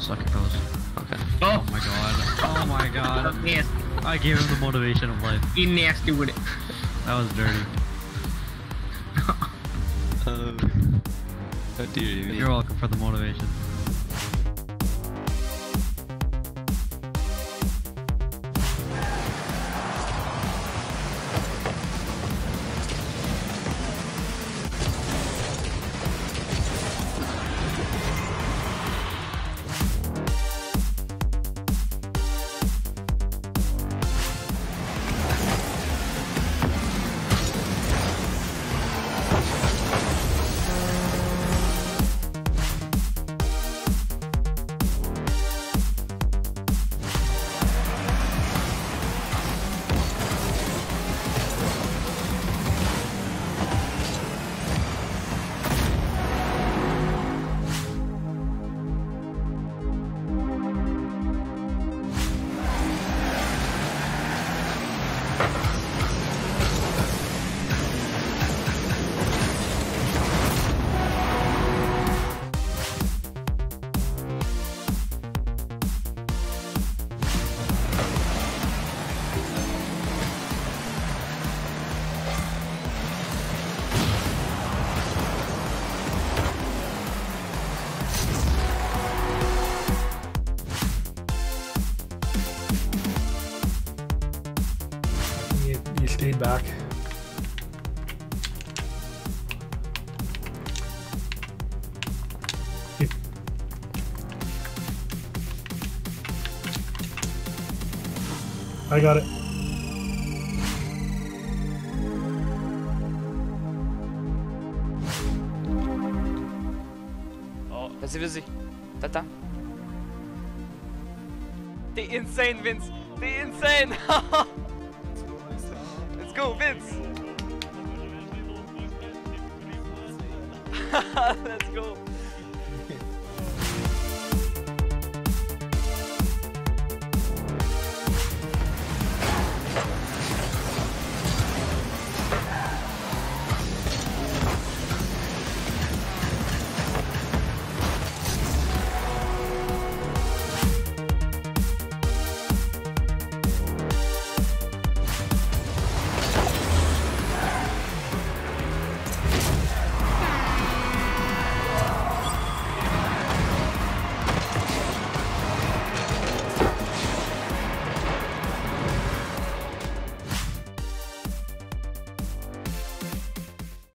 sucker pose. Okay. Oh my god. Oh my god. I gave him the motivation of life. He nasty with it. That was dirty. Oh dear, you're welcome for the motivation. Stayed back. I got it. Oh, vas-y. Tata. The insane, Vince. The insane. Go, Vince! Let's go!